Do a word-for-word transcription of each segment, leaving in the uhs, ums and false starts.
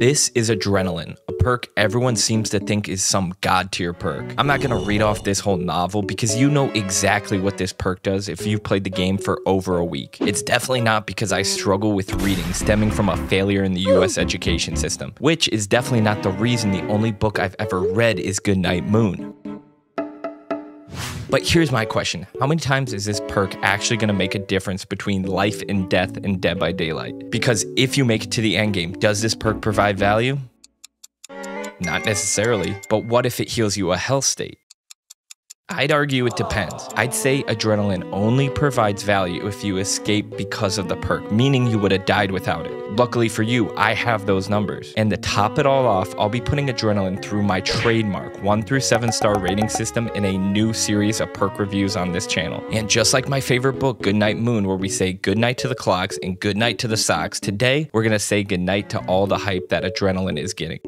This is Adrenaline, a perk everyone seems to think is some god tier perk. I'm not gonna read off this whole novel because you know exactly what this perk does if you've played the game for over a week. It's definitely not because I struggle with reading stemming from a failure in the U S education system, which is definitely not the reason. The only book I've ever read is Goodnight Moon. But here's my question. How many times is this perk actually going to make a difference between life and death in Dead by Daylight? Because if you make it to the end game, does this perk provide value? Not necessarily, but what if it heals you a health state? I'd argue it depends. I'd say Adrenaline only provides value if you escape because of the perk, meaning you would have died without it. Luckily for you, I have those numbers. And to top it all off, I'll be putting Adrenaline through my trademark one through seven star rating system in a new series of perk reviews on this channel. And just like my favorite book, Goodnight Moon, where we say goodnight to the clocks and goodnight to the socks, today we're gonna say goodnight to all the hype that Adrenaline is getting.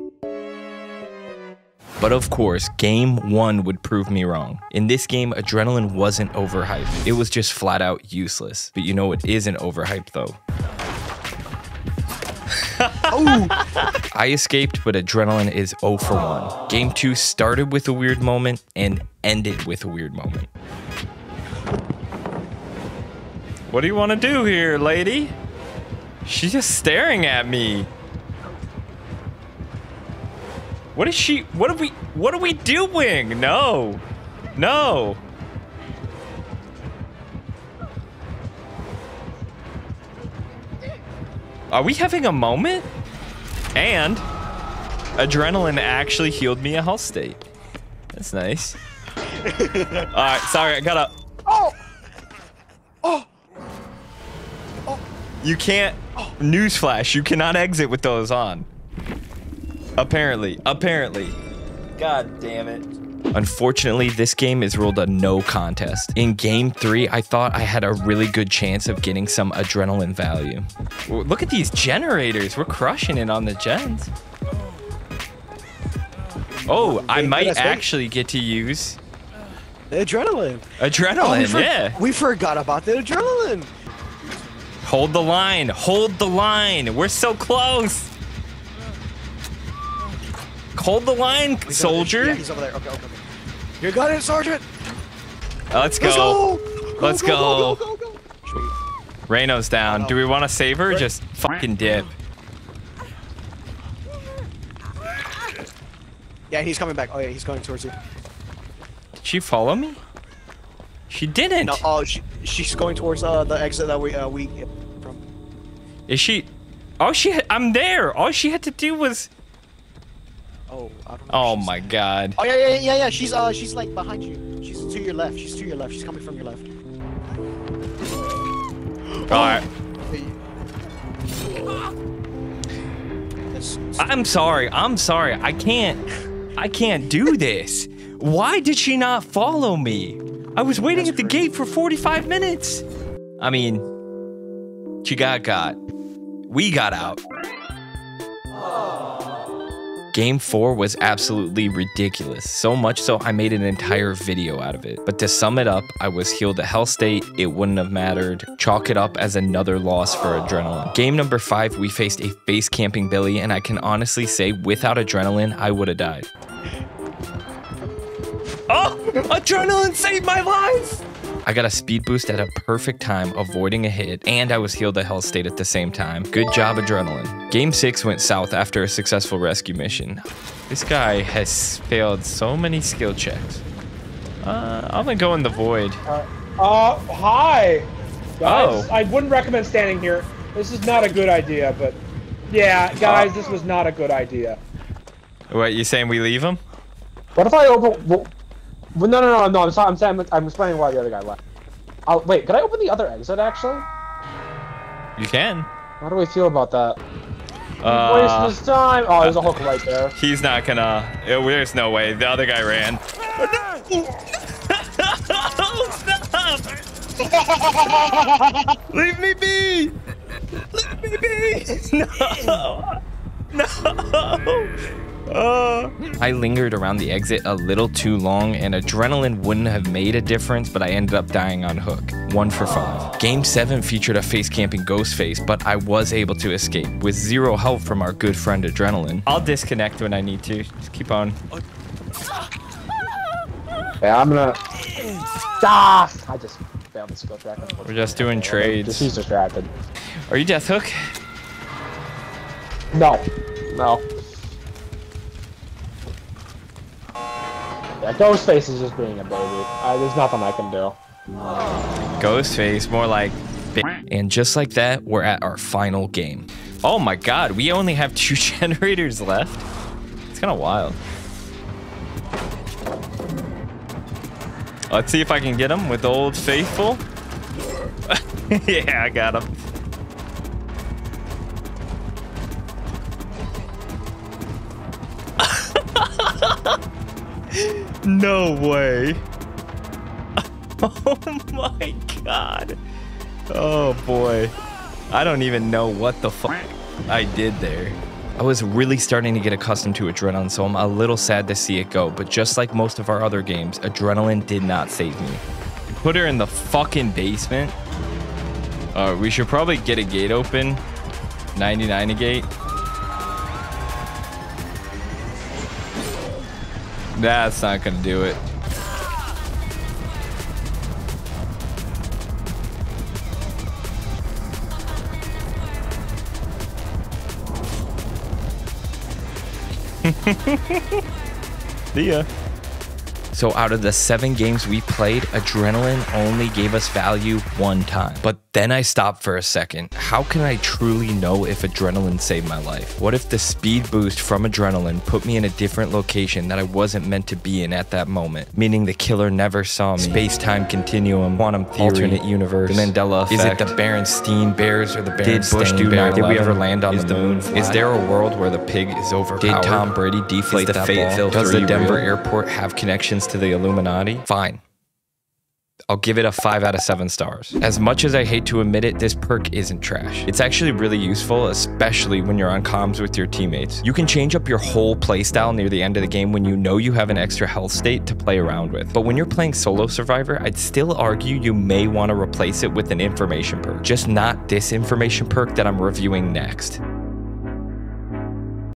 But of course, game one would prove me wrong. In this game, Adrenaline wasn't overhyped. It was just flat out useless. But you know it isn't overhyped though. I escaped, but Adrenaline is oh for one. Game two started with a weird moment and ended with a weird moment. What do you want to do here, lady? She's just staring at me. What is she? What are we? What are we doing? No, no. Are we having a moment? And Adrenaline actually healed me a health state. That's nice. All right, sorry, I gotta. Oh, oh, oh. You can't. Oh. Newsflash: you cannot exit with those on. Apparently, apparently. God damn it. Unfortunately, this game is ruled a no contest. In game three, I thought I had a really good chance of getting some Adrenaline value. Look at these generators. We're crushing it on the gens. Oh, I might actually get to use... Adrenaline. Adrenaline, oh, we yeah. We forgot about the Adrenaline. Hold the line. Hold the line. We're so close. Hold the line, soldier. Yeah, he's over there. Okay, okay, okay. You got it, sergeant. Uh, let's go. Let's go. go, go, go, go, go, go. Reno's down. Oh. Do we want to save her? Or just fucking dip. Yeah, he's coming back. Oh yeah, he's going towards you. Did she follow me? She didn't. No, oh, she, she's going towards uh, the exit that we uh, we hit from. Is she? Oh, she. I'm there. All she had to do was. Oh, I don't know oh my saying. God. Oh yeah, yeah, yeah, yeah. She's uh, she's like behind you. She's to your left. She's to your left. She's coming from your left. All right. I'm sorry. I'm sorry. I can't. I can't do this. Why did she not follow me? I was waiting That's at the crazy. gate for forty-five minutes. I mean, she got got. We got out. Game four was absolutely ridiculous, so much so I made an entire video out of it. But to sum it up, I was healed a health state, it wouldn't have mattered. Chalk it up as another loss for Adrenaline. Game number five, we faced a face camping Billy, and I can honestly say without Adrenaline, I would have died. Oh, Adrenaline saved my life! I got a speed boost at a perfect time, avoiding a hit, and I was healed a health state at the same time. Good job, Adrenaline. Game six went south after a successful rescue mission. This guy has failed so many skill checks. Uh, I'm gonna go in the void. Uh, uh hi! Guys, oh. I wouldn't recommend standing here. This is not a good idea, but... Yeah, guys, uh, this was not a good idea. What, you saying we leave him? What if I open... Well, no, no, no, no, I'm sorry, I'm saying, I'm explaining why the other guy left. I'll, wait, could I open the other exit, actually? You can. How do we feel about that? Uh, waste this time! Oh, there's a hook right there. He's not gonna... It, there's no way. The other guy ran. Oh, no! Stop! Leave me be! Leave me be! No! No! Uh. I lingered around the exit a little too long, and adrenaline wouldn't have made a difference, but I ended up dying on hook. One for five. Game seven featured a face camping Ghostface, but I was able to escape with zero help from our good friend Adrenaline. I'll disconnect when I need to. Just keep on. Hey, I'm gonna. Ah! I just failed the skill track. We're just doing trades. Just, he's distracted. Are you Death Hook? No. No. Yeah, Ghostface is just being a baby. Uh, there's nothing I can do. Ghostface, more like. And just like that, we're at our final game. Oh my god, we only have two generators left. It's kind of wild. Let's see if I can get him with Old Faithful. Yeah, I got him. No way. Oh my god. Oh boy. I don't even know what the fuck I did there. I was really starting to get accustomed to Adrenaline, so I'm a little sad to see it go, but just like most of our other games, Adrenaline did not save me. Put her in the fucking basement. Uh, we should probably get a gate open. ninety-nine a gate. That's not gonna do it. See ya. So out of the seven games we played, Adrenaline only gave us value one time. But then I stopped for a second. How can I truly know if Adrenaline saved my life? What if the speed boost from Adrenaline put me in a different location that I wasn't meant to be in at that moment? Meaning the killer never saw me. Space-time continuum, quantum theory, alternate universe, the Mandela effect. Is it the Berenstein Bears or the Berenstein Bears? Did Bush do Did we ever land on is the moon? Fly? Is there a world where the pig is overpowered? Did Tom Brady deflate the fate filter? Does the Denver real? airport have connections to the Illuminati? Fine. I'll give it a five out of seven stars. As much as I hate to admit it, this perk isn't trash. It's actually really useful, especially when you're on comms with your teammates. You can change up your whole playstyle near the end of the game when you know you have an extra health state to play around with. But when you're playing solo survivor, I'd still argue you may want to replace it with an information perk. Just not this information perk that I'm reviewing next.